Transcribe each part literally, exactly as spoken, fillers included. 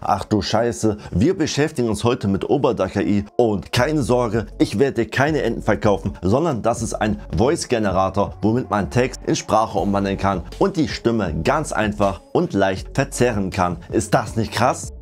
Ach du Scheiße, wir beschäftigen uns heute mit Uberduck A I und keine Sorge, ich werde dir keine Enten verkaufen, sondern das ist ein Voice-Generator, womit man Text in Sprache umwandeln kann und die Stimme ganz einfach und leicht verzerren kann. Ist das nicht krass?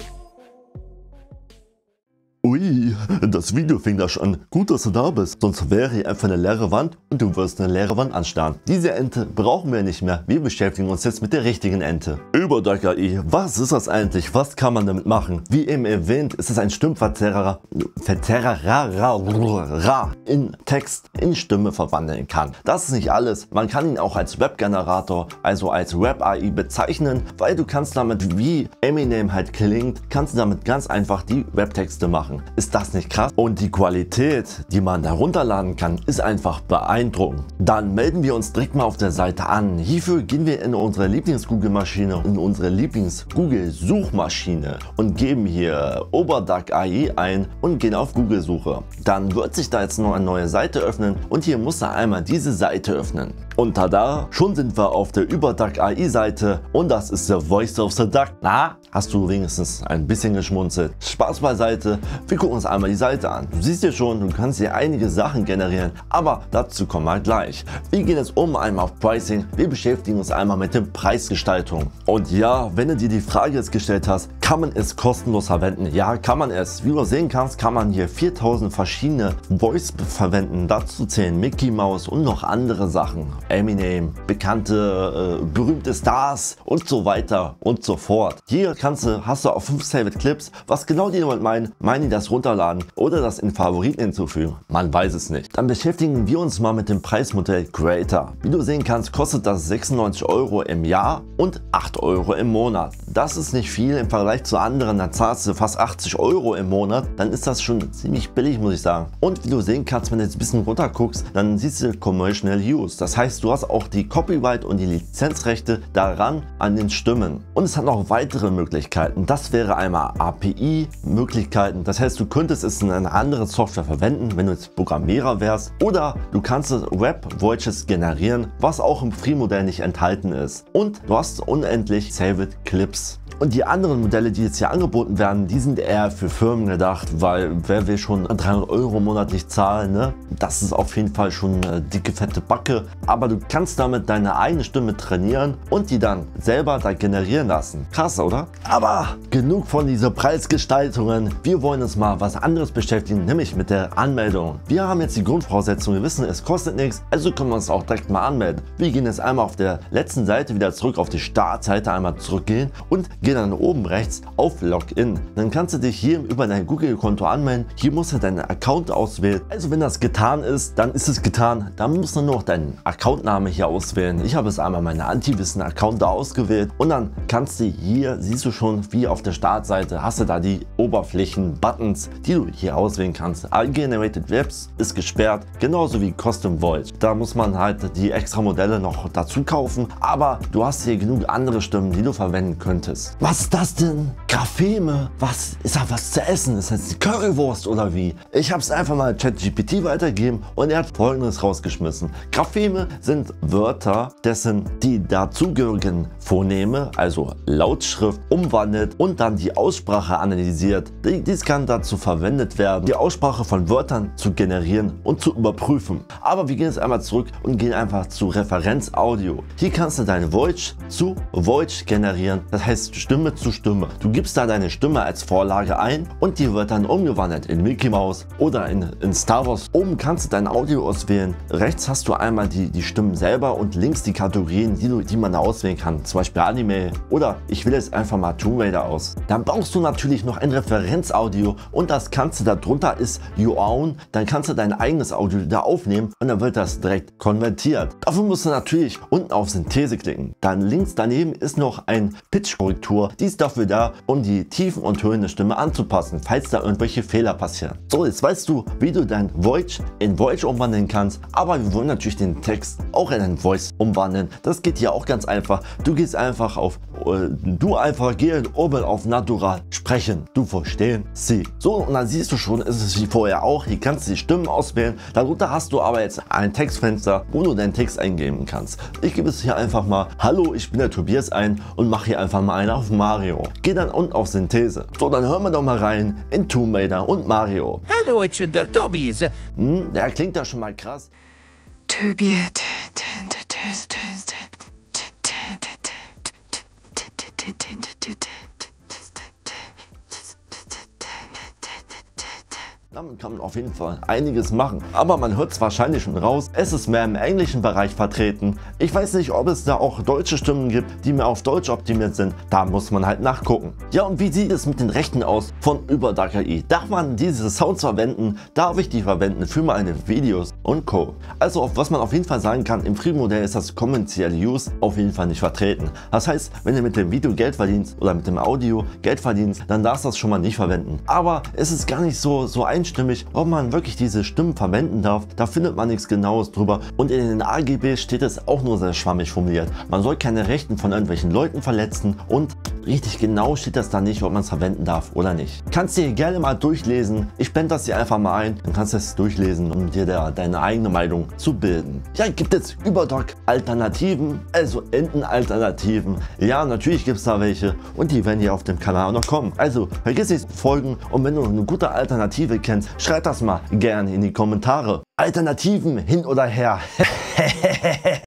Ui, das Video fing da schon an. Gut, dass du da bist, sonst wäre hier einfach eine leere Wand und du wirst eine leere Wand anstarren. Diese Ente brauchen wir nicht mehr, wir beschäftigen uns jetzt mit der richtigen Ente. Uberduck A I, was ist das eigentlich? Was kann man damit machen? Wie eben erwähnt, ist es ein Stimmverzerrer, Verzerrer in Text, in Stimme verwandeln kann. Das ist nicht alles, man kann ihn auch als Webgenerator, also als Web-A I bezeichnen, weil du kannst damit, wie Eminem halt klingt, kannst du damit ganz einfach die Webtexte machen. Ist das nicht krass? Und die Qualität, die man herunterladen kann, ist einfach beeindruckend. Dann melden wir uns direkt mal auf der Seite an. Hierfür gehen wir in unsere Lieblings-Google-Maschine, in unsere Lieblings-Google-Suchmaschine und geben hier Uberduck A I ein und gehen auf Google-Suche. Dann wird sich da jetzt noch eine neue Seite öffnen und hier muss er einmal diese Seite öffnen. Und tada, schon sind wir auf der Uberduck A I-Seite und das ist der Voice of the Duck. Na, hast du wenigstens ein bisschen geschmunzelt? Spaß beiseite, wir gucken uns einmal die Seite an. Du siehst ja schon, du kannst hier einige Sachen generieren, aber dazu kommen wir gleich. Wir gehen jetzt um einmal auf Pricing, wir beschäftigen uns einmal mit der Preisgestaltung. Und ja, wenn du dir die Frage jetzt gestellt hast, kann man es kostenlos verwenden? Ja, kann man es. Wie du sehen kannst, kann man hier viertausend verschiedene Voice verwenden. Dazu zählen Mickey Mouse und noch andere Sachen. Eminem, bekannte, äh, berühmte Stars und so weiter und so fort. Hier kannst du, hast du auch fünf Saved Clips. Was genau die damit meinen, meinen die das runterladen oder das in Favoriten hinzufügen? Man weiß es nicht. Dann beschäftigen wir uns mal mit dem Preismodell Creator. Wie du sehen kannst, kostet das sechsundneunzig Euro im Jahr und acht Euro im Monat. Das ist nicht viel im Vergleich zu anderen. Da zahlst du fast achtzig Euro im Monat. Dann ist das schon ziemlich billig, muss ich sagen. Und wie du sehen kannst, wenn du jetzt ein bisschen runter guckst, dann siehst du Commercial Use. Das heißt, du hast auch die Copyright und die Lizenzrechte daran an den Stimmen. Und es hat noch weitere Möglichkeiten. Das wäre einmal A P I-Möglichkeiten. Das heißt, du könntest es in einer anderen Software verwenden, wenn du jetzt Programmierer wärst. Oder du kannst Web-Voices generieren, was auch im Free-Modell nicht enthalten ist. Und du hast unendlich Saved Clips. Und die anderen Modelle, die jetzt hier angeboten werden, die sind eher für Firmen gedacht, weil wer will schon dreihundert Euro monatlich zahlen, ne? Das ist auf jeden Fall schon eine dicke, fette Backe. Aber du kannst damit deine eigene Stimme trainieren und die dann selber da generieren lassen. Krass, oder? Aber genug von diesen Preisgestaltungen. Wir wollen uns mal was anderes beschäftigen, nämlich mit der Anmeldung. Wir haben jetzt die Grundvoraussetzung, wir wissen, es kostet nichts, also können wir uns auch direkt mal anmelden. Wir gehen jetzt einmal auf der letzten Seite wieder zurück, auf die Startseite einmal zurückgehen und gehen dann oben rechts auf Login. Dann kannst du dich hier über dein Google-Konto anmelden. Hier musst du deinen Account auswählen. Also wenn das getan ist, dann ist es getan. Dann musst du nur noch deinen Accountname hier auswählen. Ich habe es einmal meine Anti-Wissen-Account da ausgewählt. Und dann kannst du hier, siehst du schon, wie auf der Startseite, hast du da die Oberflächen-Buttons, die du hier auswählen kannst. Generated Webs ist gesperrt, genauso wie Custom Voice. Da muss man halt die extra Modelle noch dazu kaufen. Aber du hast hier genug andere Stimmen, die du verwenden könntest. Was ist das denn? Grapheme? Was? Ist da was zu essen? Ist das Currywurst oder wie? Ich habe es einfach mal ChatGPT weitergegeben und er hat Folgendes rausgeschmissen. Grapheme sind Wörter, dessen die dazugehörigen Phoneme, also Lautschrift, umwandelt und dann die Aussprache analysiert. Dies kann dazu verwendet werden, die Aussprache von Wörtern zu generieren und zu überprüfen. Aber wir gehen jetzt einmal zurück und gehen einfach zu Referenz Audio. Hier kannst du deine Voice zu Voice generieren. Das heißt, Stimme Stimme zu Stimme. Du gibst da deine Stimme als Vorlage ein und die wird dann umgewandelt in Mickey Mouse oder in, in Star Wars. Oben kannst du dein Audio auswählen. Rechts hast du einmal die, die Stimmen selber und links die Kategorien, die, du, die man da auswählen kann. Zum Beispiel Anime oder ich will jetzt einfach mal Tomb Raider aus. Dann brauchst du natürlich noch ein Referenzaudio und das kannst du, darunter ist Your Own. Dann kannst du dein eigenes Audio da aufnehmen und dann wird das direkt konvertiert. Dafür musst du natürlich unten auf Synthese klicken. Dann links daneben ist noch ein Pitch-Korrektur. Die ist dafür da, um die Tiefen und Höhen der Stimme anzupassen, falls da irgendwelche Fehler passieren. So, jetzt weißt du, wie du dein Voice in Voice umwandeln kannst, aber wir wollen natürlich den Text auch in ein Voice umwandeln. Das geht hier auch ganz einfach. Du gehst einfach auf, äh, du einfach gehst oben auf Natural, sprechen, du verstehen sie. So, und dann siehst du schon, ist es wie vorher auch, hier kannst du die Stimmen auswählen. Darunter hast du aber jetzt ein Textfenster, wo du deinen Text eingeben kannst. Ich gebe es hier einfach mal, hallo, ich bin der Tobias ein und mache hier einfach mal einen auf Mario. Geh dann unten auf Synthese. So, dann hören wir doch mal rein in Tomb Raider und Mario. Hallo, ich bin der Tobias. Hm, der klingt ja schon mal krass. Tobias. Damit kann man auf jeden Fall einiges machen, aber man hört es wahrscheinlich schon raus, es ist mehr im englischen Bereich vertreten. Ich weiß nicht, ob es da auch deutsche Stimmen gibt, die mehr auf Deutsch optimiert sind, da muss man halt nachgucken. Ja, und wie sieht es mit den Rechten aus von Uberduck A I? Darf man diese Sounds verwenden? Darf ich die verwenden für meine Videos und Co? Also, auf was man auf jeden Fall sagen kann, im Free-Modell ist das kommerzielle Use auf jeden Fall nicht vertreten. Das heißt, wenn du mit dem Video Geld verdienst oder mit dem Audio Geld verdienst, dann darfst du das schon mal nicht verwenden. Aber es ist gar nicht so, so einfach stimmig, ob man wirklich diese Stimmen verwenden darf, da findet man nichts Genaues drüber und in den A G B steht es auch nur sehr schwammig formuliert. Man soll keine Rechten von irgendwelchen Leuten verletzen und richtig genau steht das da nicht, ob man es verwenden darf oder nicht. Kannst du hier gerne mal durchlesen, ich blende das hier einfach mal ein, dann kannst du es durchlesen, um dir da deine eigene Meinung zu bilden. Ja, gibt es Uberduck Alternativen, also Entenalternativen? Ja, natürlich gibt es da welche und die werden hier auf dem Kanal noch kommen. Also vergiss nicht zu folgen und wenn du eine gute Alternative kennst, schreibt das mal gerne in die Kommentare. Alternativen hin oder her.